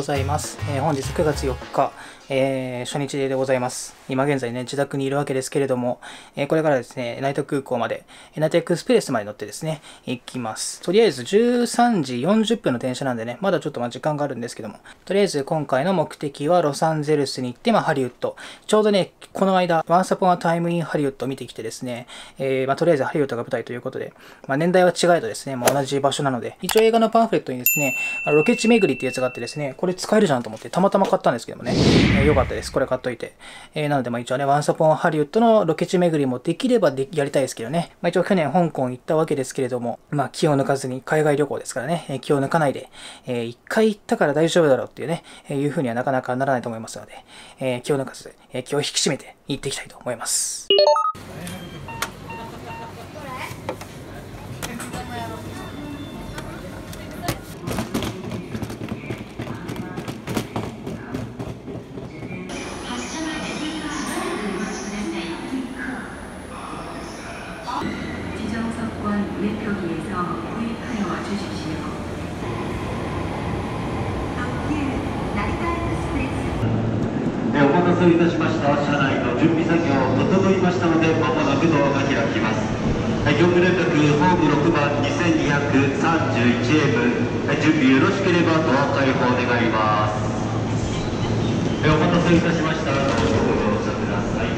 ございます。本日9月4日、初日でございます。今現在ね、自宅にいるわけですけれども、これからですね、成田空港まで、成田エクスプレスまで乗ってですね、行きます。とりあえず13時40分の電車なんでね、まだちょっと時間があるんですけども、とりあえず今回の目的はロサンゼルスに行って、ハリウッド。ちょうどね、この間、Once Upon a Time in ハリウッドを見てきてですね、とりあえずハリウッドが舞台ということで、年代は違えどですね、同じ場所なので、一応映画のパンフレットにですね、ロケ地巡りっていうやつがあってですね、これ使えるじゃんと思って、たまたま買ったんですけどもね、良かったです。これ買っといて。なので、一応ね、ワンサポンハリウッドのロケ地巡りもできればやりたいですけどね。一応去年香港行ったわけですけれども、気を抜かずに、海外旅行ですからね、気を抜かないで、一回行ったから大丈夫だろうっていうね、いうふうにはなかなかならないと思いますので、気を抜かず、気を引き締めて行っていきたいと思います。お待たせいたしました。車内の準備作業整いましたので、まもなくドアが開きます。業務連絡ホーム6番 2231M、 準備よろしければドア開放願います。お待たせいたしました。どうぞご乗車ください。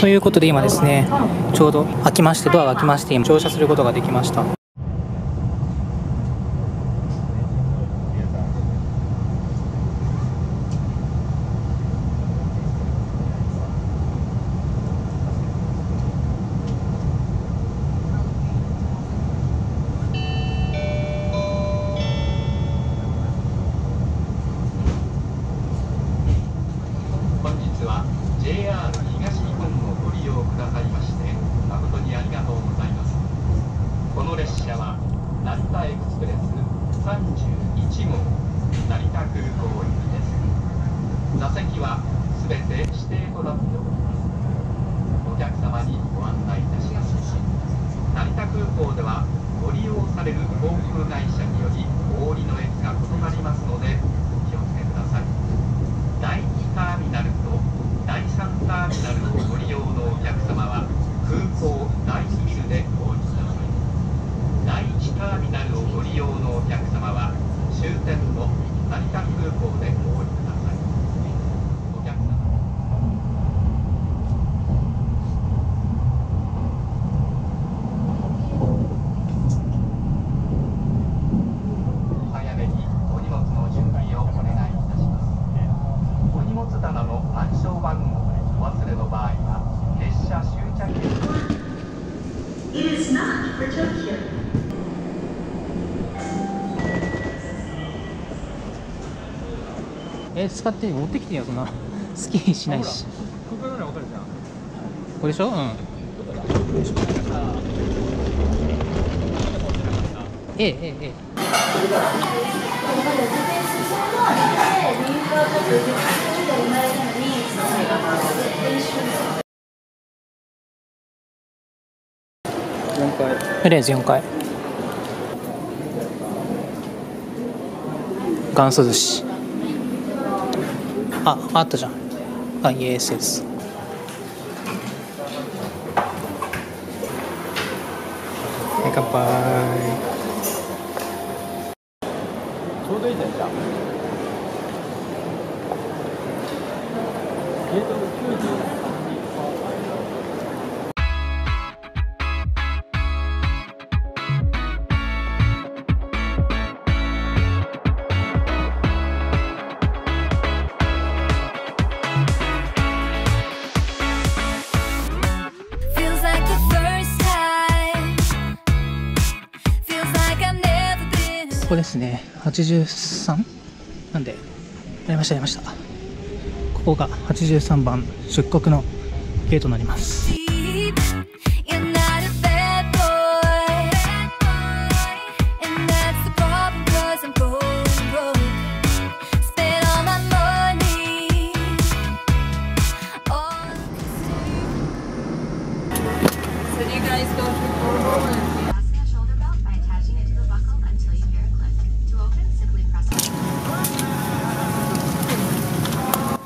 ということで今ですね、ちょうど開きまして、ドアが開きまして、今乗車することができました。使って持ってきてよ、そんな好きにしないし。ここからわかるじゃん。これでしょ。うん。え。とりあえず4回。元祖寿司。あったじゃん。イエスです。はい、乾杯。ちょうどいいじゃん。ここですね、83なんで、やりました。ここが83番出国のゲートになります。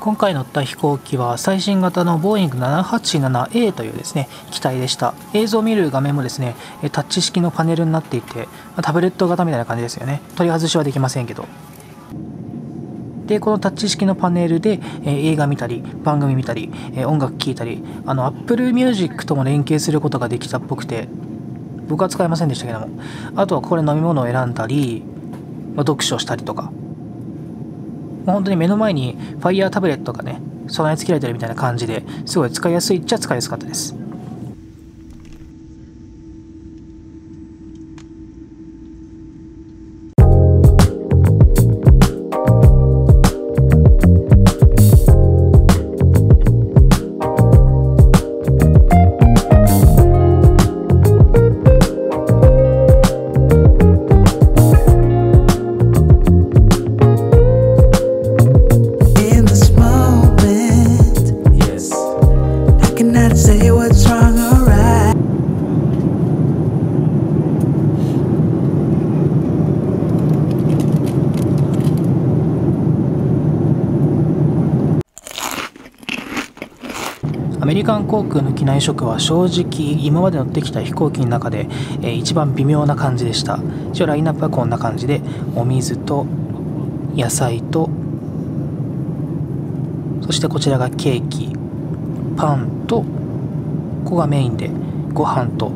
今回乗った飛行機は最新型のボーイング 787A というですね機体でした。映像を見る画面もですねタッチ式のパネルになっていて、タブレット型みたいな感じですよね。取り外しはできませんけど、でこのタッチ式のパネルで映画見たり番組見たり音楽聴いたり、Apple Music とも連携することができたっぽくて、僕は使いませんでしたけども、あとはこれ飲み物を選んだり、読書したりとか、本当に目の前に Fire タブレットがね備え付けられてるみたいな感じで、すごい使いやすいっちゃ使いやすかったです。アメリカン航空の機内食は正直今まで乗ってきた飛行機の中で一番微妙な感じでした。一応ラインナップはこんな感じで、お水と野菜と、そしてこちらがケーキ、パンと、ここがメインでご飯と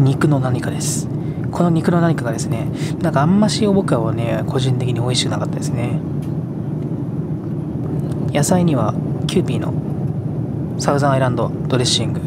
肉の何かです。この肉の何かがですね、なんかあんまし僕はね個人的に美味しくなかったですね。野菜にはキューピーのサウザンアイランドドレッシング、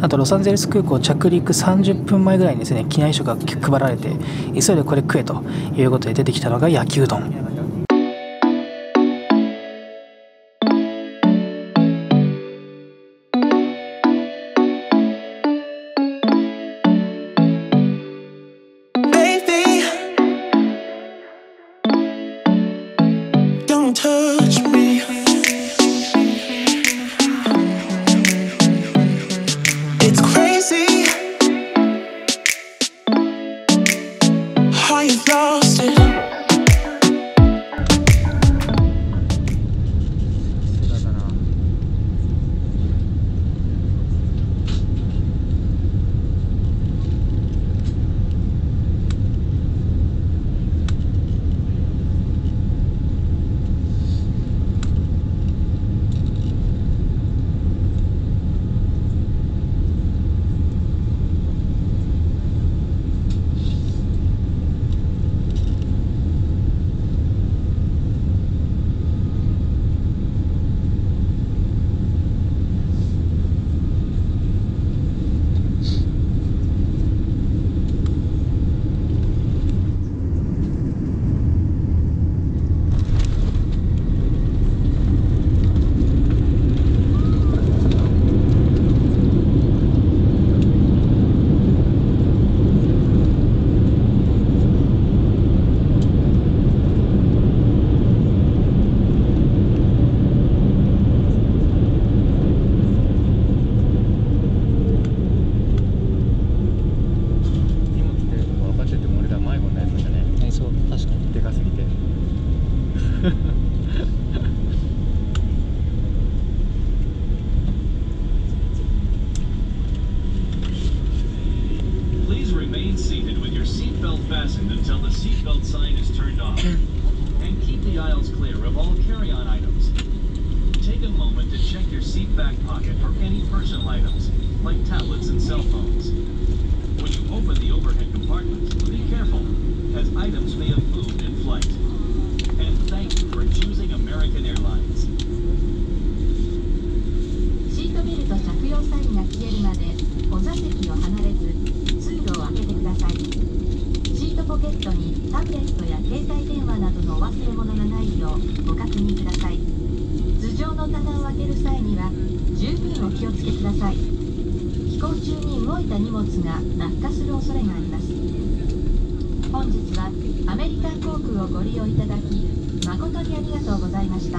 あとロサンゼルス空港着陸30分前ぐらいにですね、機内食が配られて、急いでこれ食えということで出てきたのが焼きうどん。ットにタブレットや携帯電話などのお忘れ物がないようご確認ください。頭上の棚を開ける際には十分お気をつけください。飛行中に動いた荷物が落下する恐れがあります。本日はアメリカ航空をご利用いただき誠にありがとうございました。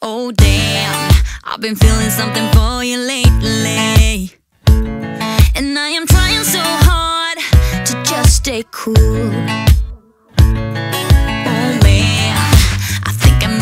Oh damn, I've been feeling something for you lately, and I am trying so hard to just stay cool.